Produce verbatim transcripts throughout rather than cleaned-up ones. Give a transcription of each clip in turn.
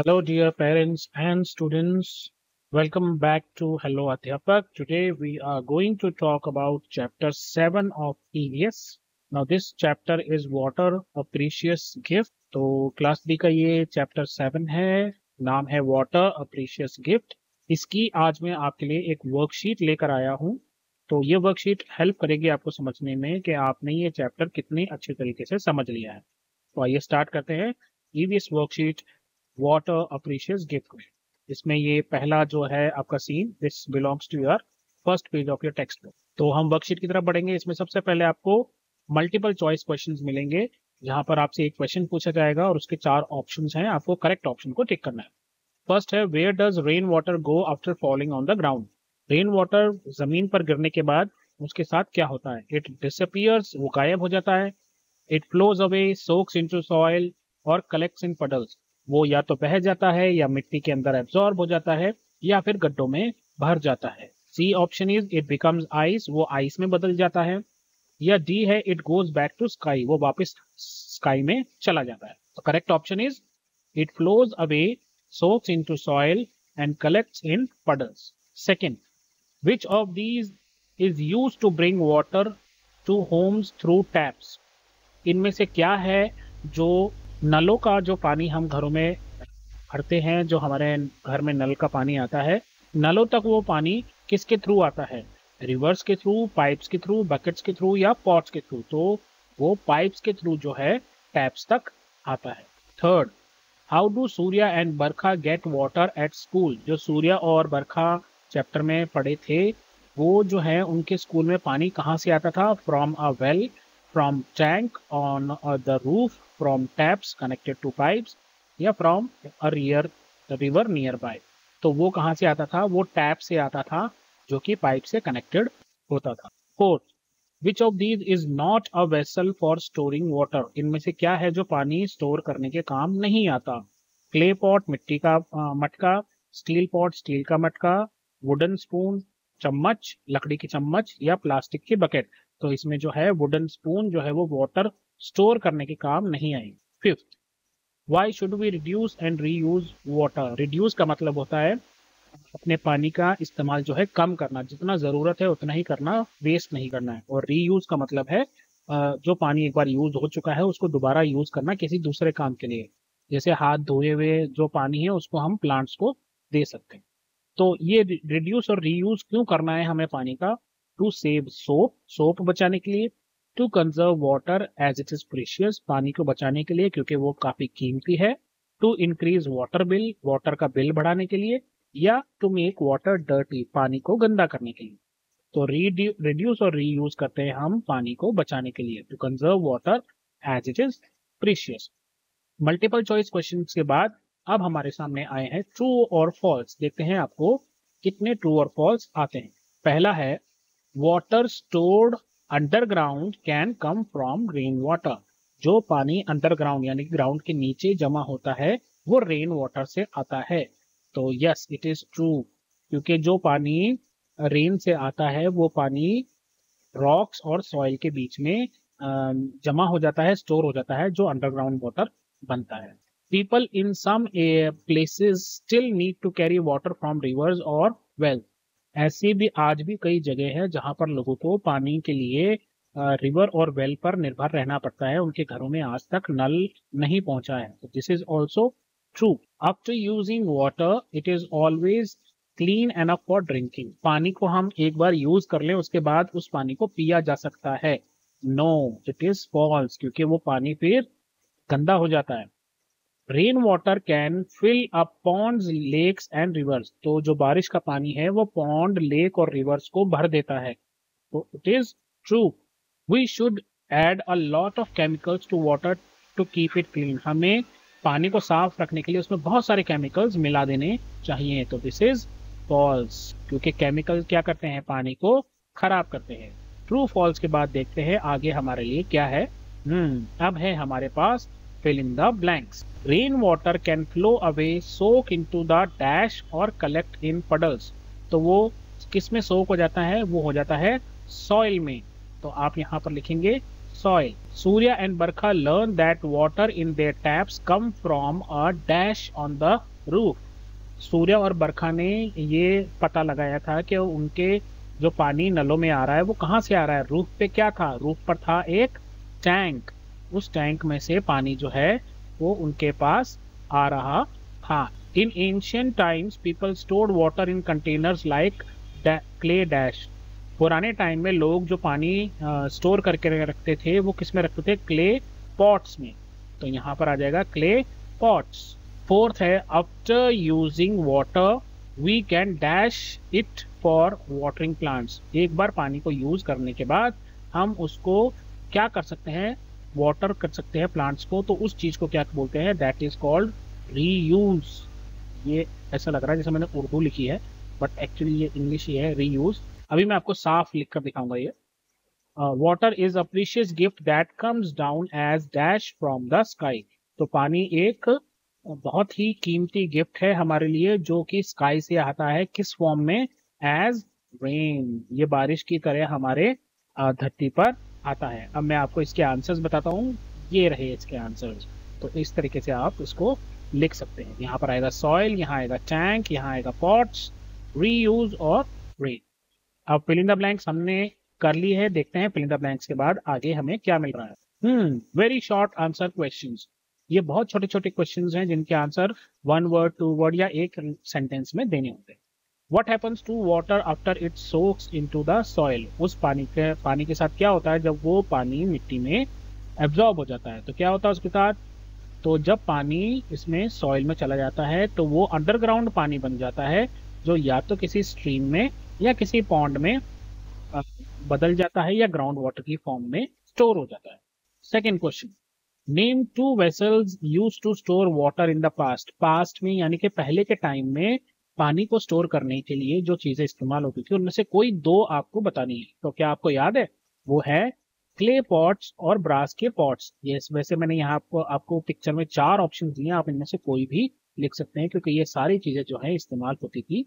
Hello dear parents and students, welcome back to Hello Adhyapak. Today we are going to talk about chapter seven of E V S. Now this chapter is Water, a Precious Gift. तो class B का ये chapter seven है, नाम है Water, a Precious Gift. इसकी आज मैं आपके लिए एक worksheet लेकर आया हूँ, तो ये worksheet help करेगी आपको समझने में कि आपने ये chapter कितने अच्छे तरीके से समझ लिया है. तो आइए start करते हैं E V S worksheet water a precious gift में. इसमें ये पहला जो है आपका scene, this belongs to your first page of your text book. तो हम वर्कशीट की तरफ बढ़ेंगे. इसमें सबसे पहले आपको मल्टीपल चॉइस क्वेश्चंस मिलेंगे, जहां पर आपसे एक क्वेश्चन पूछा जाएगा और उसके चार ऑप्शंस हैं. आपको करेक्ट ऑप्शन को टिक करना है. फर्स्ट है, where does rain water go after falling on the ground. Rain water जमीन पर गिरने के बाद उसके साथ क्या होता है? इट डिसअपीयर्स, वो गायब हो जाता है. It flows away, soaks into soil और कलेक्ट्स इन पडल्स. वो या तो बह जाता है या मिट्टी के अंदर एब्जॉर्ब हो जाता है या फिर गड्ढों में भर जाता है. C option is, it becomes ice, वो आइस में बदल जाता है. या डी है, it goes back to sky, वो वापस स्काई में चला जाता है. तो correct option is, it flows away, soaks into soil and collects in puddles. Second, which of these is use to bring water to homes through taps. इनमें से क्या है जो नलों का जो पानी हम घरों में भरते हैं, जो हमारे घर में नल का पानी आता है, नलों तक वो पानी किसके थ्रू आता है? रिवर्स के थ्रू, पाइप्स के थ्रू, बकेट्स के थ्रू या पॉट्स के थ्रू. तो वो पाइप्स के थ्रू जो है टैप्स तक आता है. Third, how do Surya and Barkha get water at school. जो सूर्या और बरखा चैप्टर में पढ़े थे, वो जो है उनके स्कूल में पानी कहाँ से आता था? From a well, from tank on uh, the roof, from taps connected to pipes या from a rear the river nearby. तो वो कहाँ से आता था? वो टैप से आता था जो कि पाइप से कनेक्टेड होता था. Fourth, which of these is not a vessel for storing water. इनमें से क्या है जो पानी स्टोर करने के काम नहीं आता? क्ले पॉट, मिट्टी का uh, मटका, स्टील पॉट, स्टील का मटका, वुडन स्पून, चम्मच, लकड़ी की चम्मच या प्लास्टिक की बकेट. तो इसमें जो है वुडन स्पून जो है वो वाटर स्टोर करने के काम नहीं आएगी. Fifth, why should we reduce and reuse water. Reduce का मतलब होता है अपने पानी का इस्तेमाल जो है कम करना, जितना ज़रूरत है उतना ही करना, वेस्ट नहीं करना है. और री यूज का मतलब है जो पानी एक बार यूज हो चुका है उसको दोबारा यूज करना किसी दूसरे काम के लिए. जैसे हाथ धोए हुए जो पानी है उसको हम प्लांट्स को दे सकते हैं. तो ये रिड्यूस और री यूज क्यों करना है हमें पानी का? टू सेव सोप, सोप बचाने के लिए. To conserve water as it is precious, पानी को बचाने के लिए क्योंकि वो काफी कीमती है. To increase water bill, water का बिल बढ़ाने के लिए. या टू मेक वाटर डर्टी, पानी को गंदा करने के लिए. तो रिड्यूस और रीयूज करते हैं हम पानी को बचाने के लिए. To conserve water as it is precious. Multiple choice question के बाद अब हमारे सामने आए हैं ट्रू और फॉल्स. देखते हैं आपको कितने ट्रू और फॉल्स आते हैं. पहला है, water stored underground can come from rain water. जो पानी अंडरग्राउंड यानी ग्राउंड के नीचे जमा होता है वो रेन वाटर से आता है. तो यस, इट इज ट्रू, क्योंकि जो पानी रेन से आता है वो पानी रॉक्स और सॉइल के बीच में जमा हो जाता है, स्टोर हो जाता है, जो अंडरग्राउंड वाटर बनता है. People in some places still need to carry water from rivers or wells. ऐसी भी आज भी कई जगह है जहाँ पर लोगों को पानी के लिए रिवर और वेल पर निर्भर रहना पड़ता है. उनके घरों में आज तक नल नहीं पहुँचा है. This is also true. After using water it is always clean enough for drinking. पानी को हम एक बार यूज कर लें, उसके बाद उस पानी को पिया जा सकता है? नो, इट इज फॉल्स, क्योंकि वो पानी फिर गंदा हो जाता है. Rain water can fill up ponds, lakes and rivers. तो जो बारिश का पानी है वो पॉन्ड, लेक और रिवर्स को भर देता है. तो it is true. We should add a lot of chemicals to water to keep it clean. हमें पानी को साफ रखने के लिए उसमें बहुत सारे केमिकल्स मिला देने चाहिए. तो दिस इज फॉल्स, क्योंकि केमिकल्स क्या करते हैं? पानी को खराब करते हैं. ट्रू फॉल्स के बाद देखते हैं आगे हमारे लिए क्या है. हम्म अब है हमारे पास fill in the blanks. Rain water can flow away, soak into the dash और collect in puddles. तो वो किस में soak हो जाता है? वो हो जाता है soil में. तो आप यहाँ पर लिखेंगे soil. Surya and Barkha learn that water in their taps come from a dash on the roof. Surya और बरखा ने ये पता लगाया था कि उनके जो पानी नलों में आ रहा है वो कहाँ से आ रहा है। रूफ पे क्या था, रूफ पर था एक टैंक, उस टैंक में से पानी जो है वो उनके पास आ रहा था। In ancient times people stored water in containers like clay dash. पुराने टाइम में लोग जो पानी स्टोर करके रखते थे वो किस में रखते थे, क्ले पॉट्स में। तो यहाँ पर आ जाएगा क्ले पॉट्स। फोर्थ है after using water we can dash it for watering plants. एक बार पानी को यूज करने के बाद हम उसको क्या कर सकते हैं, वाटर कर सकते हैं प्लांट्स को। तो उस चीज को क्या बोलते हैं, दैट इज कॉल्ड रीयूज। ये ऐसा लग रहा है जैसे मैंने उर्दू लिखी है बट एक्चुअली ये इंग्लिश ही है, रीयूज। अभी मैं आपको साफ लिख कर दिखाऊंगा। ये water is a precious gift that comes down as dash from the sky. तो पानी एक बहुत ही कीमती गिफ्ट है हमारे लिए जो कि स्काई से आता है, किस फॉर्म में, एज रेन। ये बारिश की तरह हमारे धरती पर आता है। अब मैं आपको इसके आंसर्स बताता हूँ, ये रहे इसके आंसर्स। तो इस तरीके से आप इसको लिख सकते हैं। यहाँ पर आएगा सॉइल, यहाँ आएगा टैंक, यहाँ आएगा पॉट्स, रीयूज और रेन। अब फिल इन द ब्लैंक्स हमने कर ली है, देखते हैं फिल इन द ब्लैंक्स के बाद आगे हमें क्या मिल रहा है। Hmm very short answer questions. ये बहुत छोटे छोटे क्वेश्चंस हैं जिनके answer one word, two word या एक सेंटेंस में देने होते हैं। What happens to water after it soaks into the soil? उस पानी के पानी के साथ क्या होता है, जब वो पानी मिट्टी में एब्जॉर्ब हो जाता है तो क्या होता है उसके साथ, तो जब पानी इसमें सॉइल में चला जाता है तो वो अंडरग्राउंड पानी बन जाता है जो या तो किसी स्ट्रीम में या किसी पॉन्ड में बदल जाता है या ग्राउंड वाटर की फॉर्म में स्टोर हो जाता है। Second question, name two vessels use to store water in the past. Past में यानी कि पहले के टाइम में पानी को स्टोर करने के लिए जो चीजें इस्तेमाल होती थी उनमें से कोई दो आपको बतानी है। तो क्या आपको याद है, वो है क्ले पॉट्स और ब्रास के पॉट्स। ये वैसे मैंने यहाँ आपको आपको पिक्चर में चार ऑप्शन दिए, आप इनमें से कोई भी लिख सकते हैं क्योंकि ये सारी चीजें जो है इस्तेमाल होती थी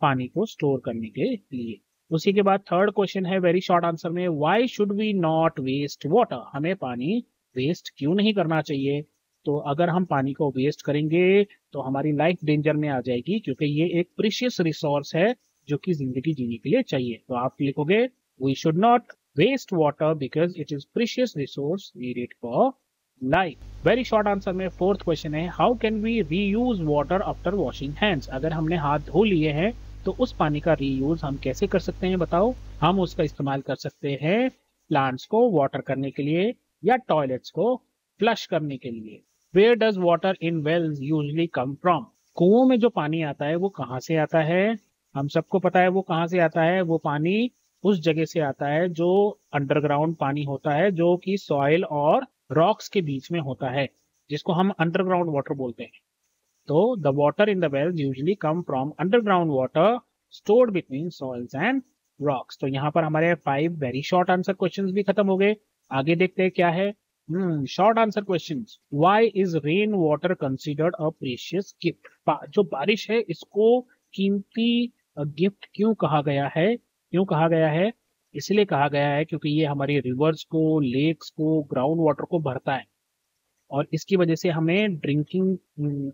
पानी को स्टोर करने के लिए। उसी के बाद थर्ड क्वेश्चन है वेरी शॉर्ट आंसर में, why should we not waste water. हमें पानी वेस्ट क्यों नहीं करना चाहिए। तो अगर हम पानी को वेस्ट करेंगे तो हमारी लाइफ डेंजर में आ जाएगी क्योंकि ये एक प्रीशियस रिसोर्स है जो कि जिंदगी जीने के लिए चाहिए। तो आप लिखोगे we should not waste water because it is precious resource needed for life. Very short answer में फोर्थ क्वेश्चन है, how can we reuse water after washing hands. अगर हमने हाथ धो लिए हैं तो उस पानी का रीयूज हम कैसे कर सकते हैं, बताओ। हम उसका इस्तेमाल कर सकते हैं प्लांट्स को वाटर करने के लिए या टॉयलेट्स को फ्लश करने के लिए। Where does water in wells usually come from. कुओं में जो पानी आता है वो कहाँ से आता है, हम सबको पता है वो कहाँ से आता है। वो पानी उस जगह से आता है जो अंडरग्राउंड पानी होता है जो कि सॉइल और रॉक्स के बीच में होता है, जिसको हम अंडरग्राउंड वाटर बोलते हैं। तो the water in the wells usually come from underground water stored between soils and rocks. तो यहाँ पर हमारे five very short answer question भी खत्म हो गए। आगे देखते हैं क्या है short answer question. Why is rain water considered a precious gift. जो बारिश है इसको कीमती गिफ्ट क्यों कहा गया है, क्यों कहा गया है इसलिए कहा गया है क्योंकि ये हमारे रिवर्स को, लेक्स को, ग्राउंड वाटर को भरता है और इसकी वजह से हमें ड्रिंकिंग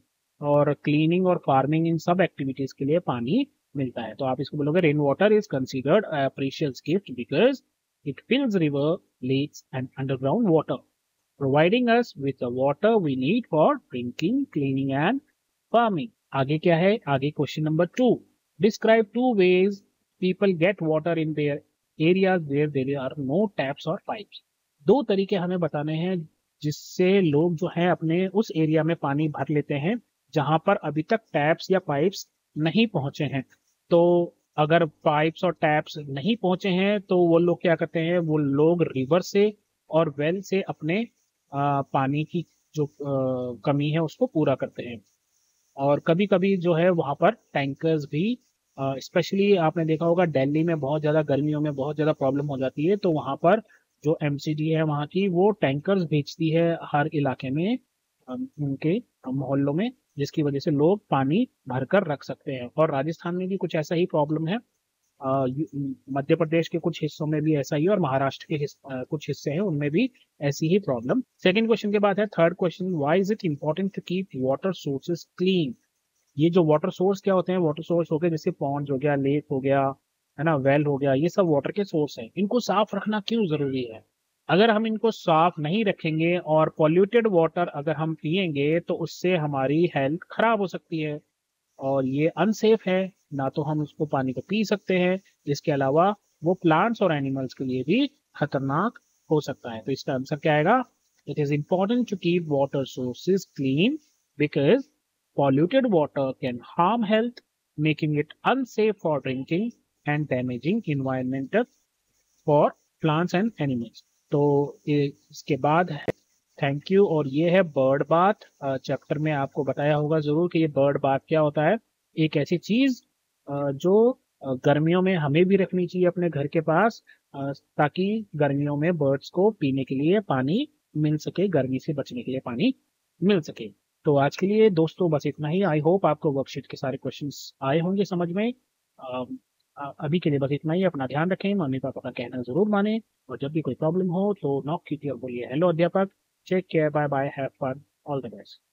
और क्लीनिंग और फार्मिंग इन सब एक्टिविटीज के लिए पानी मिलता है। तो आप इसको बोलोगे rain water is considered a precious gift because it fills river, lakes and underground water, providing us with the water we need for drinking, cleaning and farming. आगे क्या है, आगे question number two, describe two ways people get water in their areas where there are no taps or pipes. दो तरीके हमें बताने हैं जिससे लोग जो है अपने उस एरिया में पानी भर लेते हैं जहां पर अभी तक टैप्स या पाइप्स नहीं पहुंचे हैं। तो अगर पाइप्स और टैप्स नहीं पहुंचे हैं तो वो लोग क्या करते हैं, वो लोग रिवर से और वेल से अपने आ, पानी की जो आ, कमी है उसको पूरा करते हैं। और कभी कभी जो है वहाँ पर टैंकर्स भी, स्पेशली आपने देखा होगा दिल्ली में बहुत ज़्यादा गर्मियों में बहुत ज़्यादा प्रॉब्लम हो जाती है तो वहाँ पर जो एमसीडी है वहाँ की वो टैंकर्स भेजती है हर इलाके में, उनके मोहल्लों में, जिसकी वजह से लोग पानी भरकर रख सकते हैं। और राजस्थान में भी कुछ ऐसा ही प्रॉब्लम है, मध्य प्रदेश के कुछ हिस्सों में भी ऐसा ही और महाराष्ट्र के हिस, आ, कुछ हिस्से हैं उनमें भी ऐसी ही प्रॉब्लम। सेकंड क्वेश्चन के बाद है third question, why is it important to keep water sources clean. ये जो वाटर सोर्स क्या होते हैं, वाटर सोर्स हो गए जैसे पॉन्ड्स हो गया, लेक हो गया, है ना, वेल हो गया, ये सब वाटर के सोर्स हैं। इनको साफ रखना क्यों जरूरी है? अगर हम इनको साफ नहीं रखेंगे और पॉल्यूटेड वाटर अगर हम पिएंगे तो उससे हमारी हेल्थ खराब हो सकती है और ये अनसेफ है, ना तो हम उसको पानी को पी सकते हैं। इसके अलावा वो प्लांट्स और एनिमल्स के लिए भी खतरनाक हो सकता है। तो इसका आंसर क्या आएगा? It is important to keep water sources clean because polluted water can harm health, making it unsafe for drinking and damaging environment for plants and animals। तो इसके बाद है थैंक यू, और ये है बर्ड बाथ। चैप्टर में आपको बताया होगा जरूर कि ये बर्ड बाथ क्या होता है। एक ऐसी चीज जो गर्मियों में हमें भी रखनी चाहिए अपने घर के पास, ताकि गर्मियों में बर्ड्स को पीने के लिए पानी मिल सके, गर्मी से बचने के लिए पानी मिल सके। तो आज के लिए दोस्तों बस इतना ही। आई होप आपको वर्कशीट के सारे क्वेश्चंस आए होंगे समझ में। आ, अभी के लिए बस इतना ही। अपना ध्यान रखें, मम्मी पापा का कहना जरूर माने, और जब भी कोई प्रॉब्लम हो तो नॉक कीजिए और बोलिए हेलो अध्यापक। Take care, bye bye, have fun, all the best.